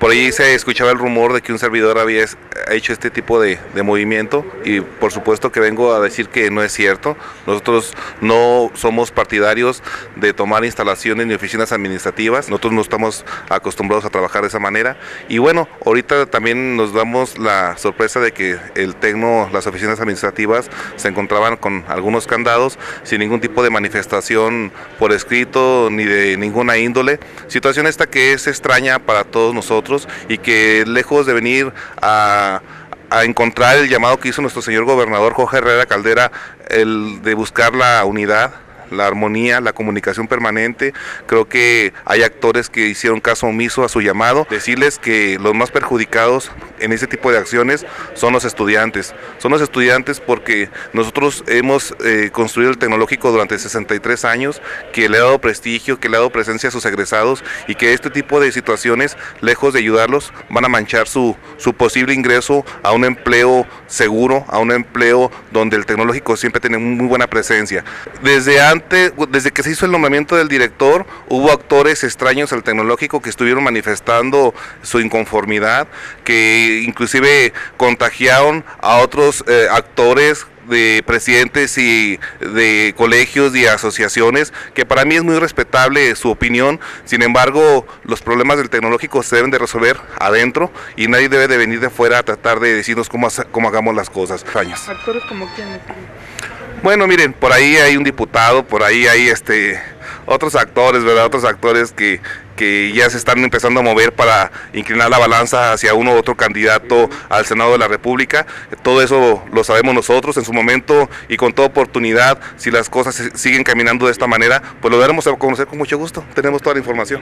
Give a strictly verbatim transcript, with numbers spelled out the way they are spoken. Por ahí se escuchaba el rumor de que un servidor había hecho este tipo de, de movimiento, y por supuesto que vengo a decir que no es cierto. Nosotros no somos partidarios de tomar instalaciones ni oficinas administrativas, nosotros no estamos acostumbrados a trabajar de esa manera. Y bueno, ahorita también nos damos la sorpresa de que el Tecno, las oficinas administrativas se encontraban con algunos candados, sin ningún tipo de manifestación por escrito ni de ninguna índole. Situación esta que es extraña para todos nosotros, y que lejos de venir a, a encontrar el llamado que hizo nuestro señor gobernador Jorge Herrera Caldera, el de buscar la unidad, la armonía, la comunicación permanente, creo que hay actores que hicieron caso omiso a su llamado. Decirles que los más perjudicados en este tipo de acciones son los estudiantes. Son los estudiantes porque nosotros hemos eh, construido el tecnológico durante sesenta y tres años, que le ha dado prestigio, que le ha dado presencia a sus egresados, y que este tipo de situaciones, lejos de ayudarlos, van a manchar su, su posible ingreso a un empleo seguro, a un empleo donde el tecnológico siempre tiene muy buena presencia. Desde antes Desde que se hizo el nombramiento del director, hubo actores extraños al tecnológico que estuvieron manifestando su inconformidad, que inclusive contagiaron a otros eh, actores de presidentes y de colegios y asociaciones, que para mí es muy respetable su opinión. Sin embargo, los problemas del tecnológico se deben de resolver adentro, y nadie debe de venir de fuera a tratar de decirnos cómo, cómo hagamos las cosas. ¿Actores como quiénes? Bueno, miren, por ahí hay un diputado, por ahí hay este otros actores, ¿verdad? Otros actores que, que ya se están empezando a mover para inclinar la balanza hacia uno u otro candidato al Senado de la República. Todo eso lo sabemos nosotros en su momento, y con toda oportunidad, si las cosas siguen caminando de esta manera, pues lo daremos a conocer con mucho gusto. Tenemos toda la información.